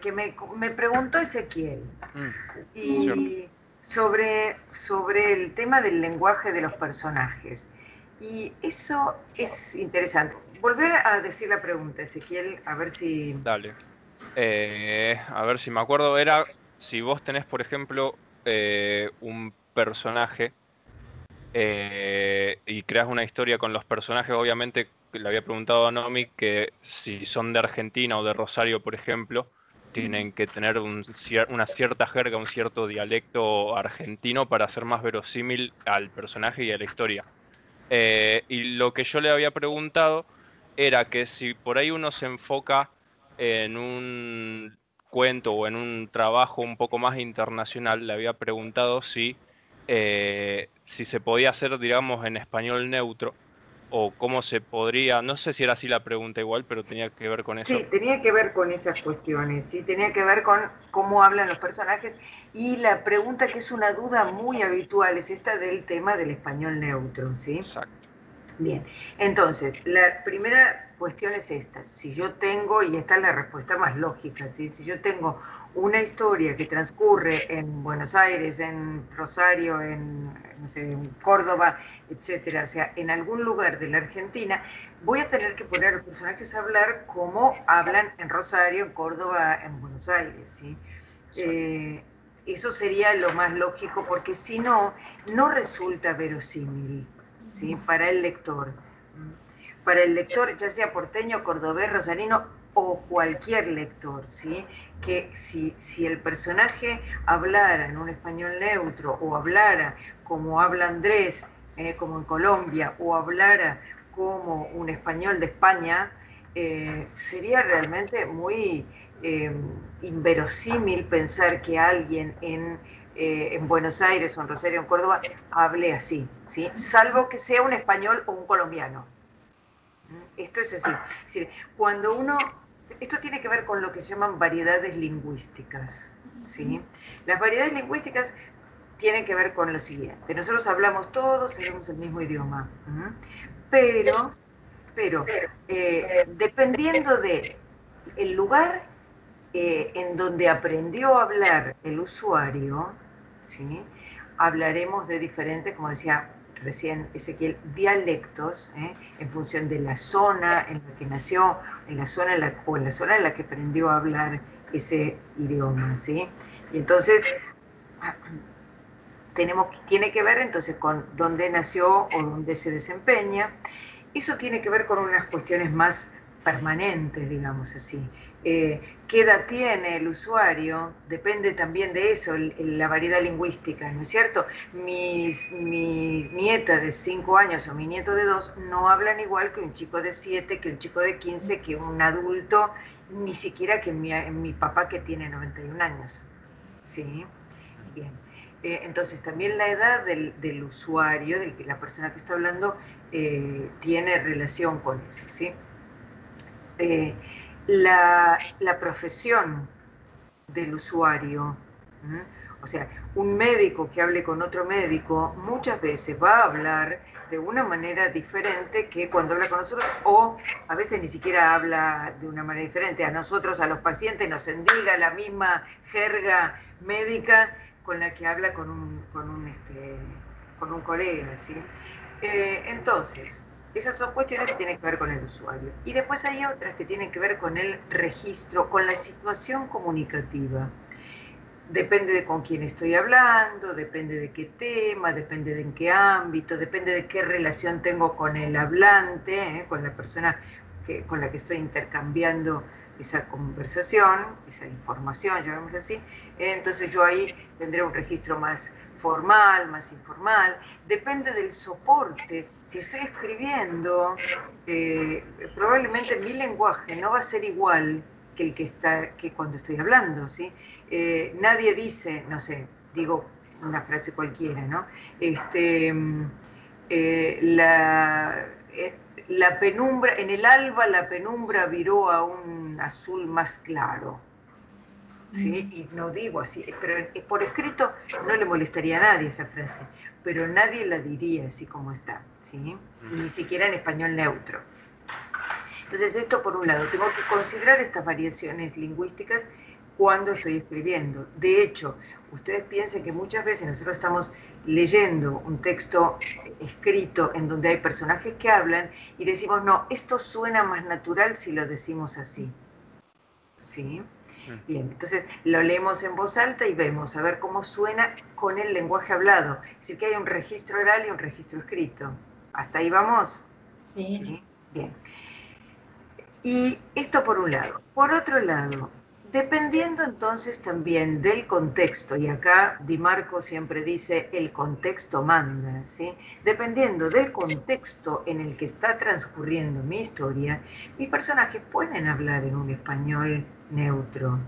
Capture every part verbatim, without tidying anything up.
que me, me preguntó Ezequiel mm, y sobre, sobre el tema del lenguaje de los personajes. Y eso es interesante. Volver a decir la pregunta, Ezequiel, a ver si... Dale. Eh, a ver si me acuerdo. Era si vos tenés, por ejemplo, eh, un personaje eh, y creás una historia con los personajes, obviamente, le había preguntado a Nomi que si son de Argentina o de Rosario, por ejemplo, tienen que tener un cier una cierta jerga, un cierto dialecto argentino para ser más verosímil al personaje y a la historia. Eh, y lo que yo le había preguntado era que si por ahí uno se enfoca en un cuento o en un trabajo un poco más internacional, le había preguntado si, eh, si se podía hacer, digamos, en español neutro, o cómo se podría, no sé si era así la pregunta igual, pero tenía que ver con eso. Sí, tenía que ver con esas cuestiones, sí, tenía que ver con cómo hablan los personajes, y la pregunta que es una duda muy habitual es esta del tema del español neutro, ¿sí? Exacto. Bien, entonces, la primera cuestión es esta, si yo tengo, y esta es la respuesta más lógica, ¿sí? Si yo tengo una historia que transcurre en Buenos Aires, en Rosario, en, no sé, en Córdoba, etcétera, o sea, en algún lugar de la Argentina, voy a tener que poner a los personajes a hablar como hablan en Rosario, en Córdoba, en Buenos Aires, ¿sí? Eh, eso sería lo más lógico, porque si no, no resulta verosímil, ¿sí? Para el lector. Para el lector, ya sea porteño, cordobés, rosarino, o cualquier lector, ¿sí? Que si, si el personaje hablara en un español neutro, o hablara como habla Andrés, eh, como en Colombia, o hablara como un español de España, eh, sería realmente muy eh, inverosímil pensar que alguien en, eh, en Buenos Aires, o en Rosario, en Córdoba, hable así, ¿sí? Salvo que sea un español o un colombiano. Esto es así. Es decir, cuando uno... Esto tiene que ver con lo que se llaman variedades lingüísticas, ¿sí? Las variedades lingüísticas tienen que ver con lo siguiente. Nosotros hablamos todos, hablamos el mismo idioma, ¿sí? Pero, pero eh, dependiendo de el lugar eh, en donde aprendió a hablar el usuario, ¿sí? Hablaremos de diferentes, como decía recién Ezequiel, dialectos, ¿eh? En función de la zona en la que nació, en la zona en la, o en la zona en la que aprendió a hablar ese idioma, ¿sí? Y entonces, tenemos, tiene que ver entonces con dónde nació o dónde se desempeña. Eso tiene que ver con unas cuestiones más permanentes, digamos así. Eh, ¿Qué edad tiene el usuario? Depende también de eso, el, el, la variedad lingüística, ¿no es cierto? Mis, mi nieta de cinco años o mi nieto de dos no hablan igual que un chico de siete, que un chico de quince, que un adulto, ni siquiera que mi, mi papá que tiene noventa y un años. ¿Sí? Bien. Eh, entonces también la edad del, del usuario, de la persona que está hablando, eh, tiene relación con eso, ¿sí? Eh, la, la profesión del usuario, ¿m? O sea, un médico que hable con otro médico muchas veces va a hablar de una manera diferente que cuando habla con nosotros, o a veces ni siquiera habla de una manera diferente. A nosotros, a los pacientes, nos endilga la misma jerga médica con la que habla con un, con un, este, con un colega, ¿sí? Eh, entonces... Esas son cuestiones que tienen que ver con el usuario. Y después hay otras que tienen que ver con el registro, con la situación comunicativa. Depende de con quién estoy hablando, depende de qué tema, depende de en qué ámbito, depende de qué relación tengo con el hablante, ¿eh? Con la persona que, con la que estoy intercambiando esa conversación, esa información, llamémoslo así. Entonces yo ahí tendré un registro más formal, más informal, depende del soporte. Si estoy escribiendo, eh, probablemente mi lenguaje no va a ser igual que el que está, que cuando estoy hablando, ¿sí? Eh, nadie dice, no sé, digo una frase cualquiera, ¿no? Este, eh, la, eh, la penumbra, en el alba la penumbra viró a un azul más claro. ¿Sí? Y no digo así, pero por escrito no le molestaría a nadie esa frase, pero nadie la diría así como está, ¿sí? Ni siquiera en español neutro. Entonces esto por un lado, tengo que considerar estas variaciones lingüísticas cuando estoy escribiendo. De hecho, ustedes piensen que muchas veces nosotros estamos leyendo un texto escrito en donde hay personajes que hablan y decimos, no, esto suena más natural si lo decimos así. ¿Sí? Bien, entonces lo leemos en voz alta y vemos a ver cómo suena con el lenguaje hablado. Es decir, que hay un registro oral y un registro escrito. ¿Hasta ahí vamos? Sí. ¿Sí? Bien. Y esto por un lado. Por otro lado, dependiendo entonces también del contexto, y acá Di Marco siempre dice, el contexto manda, ¿sí? Dependiendo del contexto en el que está transcurriendo mi historia, mis personajes pueden hablar en un español neutro,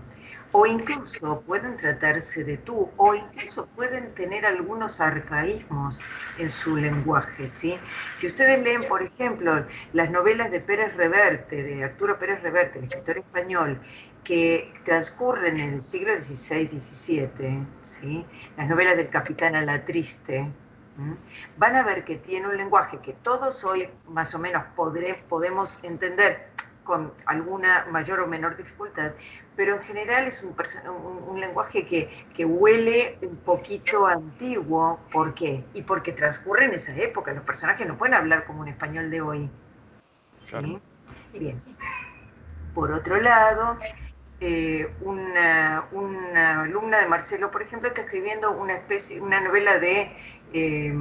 o incluso pueden tratarse de tú, o incluso pueden tener algunos arcaísmos en su lenguaje, ¿sí? Si ustedes leen, por ejemplo, las novelas de Pérez Reverte, de Arturo Pérez Reverte, el escritor español, que transcurren en el siglo dieciséis diecisiete, ¿sí? Las novelas del Capitán Alatriste, ¿sí? Van a ver que tiene un lenguaje que todos hoy más o menos podré, podemos entender con alguna mayor o menor dificultad, pero en general es un, un, un lenguaje que, que huele un poquito antiguo. ¿Por qué? Y porque transcurre en esa época, los personajes no pueden hablar como un español de hoy. ¿Sí? Bien. Por otro lado, eh, una, una alumna de Marcelo, por ejemplo, está escribiendo una especie, una novela de, eh,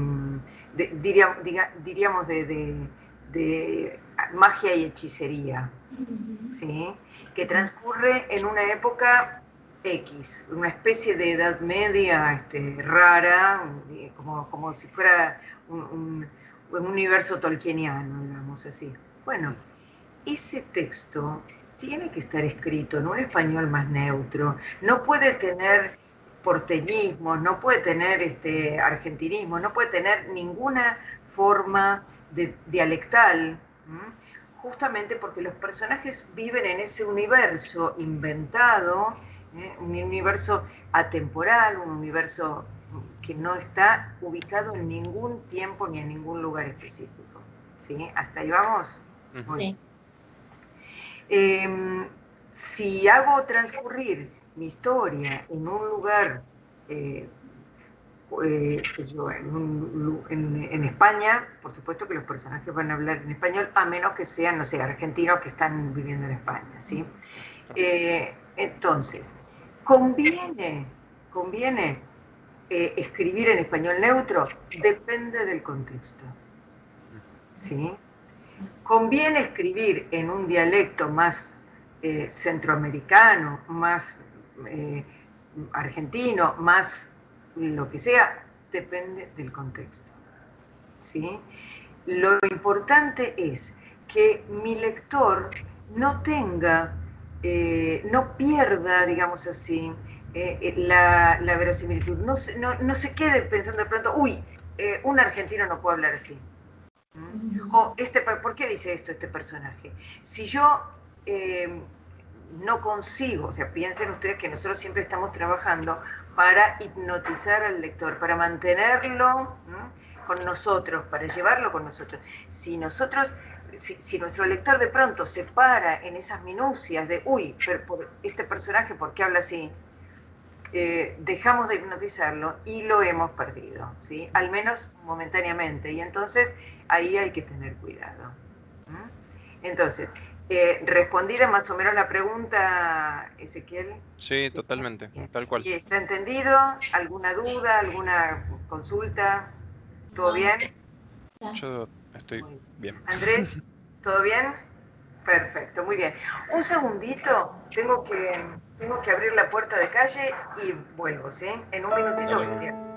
de diría, diga, diríamos, de... de de magia y hechicería, ¿sí? Que transcurre en una época X, una especie de edad media este, rara, como, como si fuera un, un, un universo tolkieniano, digamos así. Bueno, ese texto tiene que estar escrito en un español más neutro, no puede tener porteñismo, no puede tener este, argentinismo, no puede tener ninguna forma de, dialectal, ¿m? Justamente porque los personajes viven en ese universo inventado, ¿eh? Un universo atemporal, un universo que no está ubicado en ningún tiempo ni en ningún lugar específico. ¿Sí? ¿Hasta ahí vamos? Sí. Eh, si hago transcurrir mi historia en un lugar... Eh, Eh, yo, en, un, en, en España, por supuesto que los personajes van a hablar en español, a menos que sean, no sé, argentinos que están viviendo en España, ¿sí? Eh, entonces, ¿conviene, conviene eh, escribir en español neutro? Depende del contexto, ¿sí? ¿Conviene escribir en un dialecto más eh, centroamericano, más eh, argentino, más... lo que sea? Depende del contexto, ¿sí? Lo importante es que mi lector no tenga, eh, no pierda, digamos así, eh, la, la verosimilitud, no se, no, no se quede pensando de pronto, uy, eh, un argentino no puede hablar así. ¿Mm? O, este, ¿por qué dice esto este personaje? Si yo... Eh, no consigo, o sea, piensen ustedes que nosotros siempre estamos trabajando para hipnotizar al lector, para mantenerlo, ¿sí? Con nosotros, para llevarlo con nosotros. Si nosotros, si, si nuestro lector de pronto se para en esas minucias de, uy, pero por este personaje, ¿por qué habla así? Eh, dejamos de hipnotizarlo y lo hemos perdido, ¿sí? Al menos momentáneamente, y entonces ahí hay que tener cuidado. ¿Sí? Entonces... Eh, ¿respondida más o menos la pregunta, Ezequiel? Sí, sí, totalmente, tal cual. ¿Y está entendido? ¿Alguna duda? ¿Alguna consulta? ¿Todo bien? Yo estoy bien. ¿Andrés? ¿Todo bien? Perfecto, muy bien. Un segundito, tengo que, tengo que abrir la puerta de calle y vuelvo, ¿sí? En un minutito. Dale.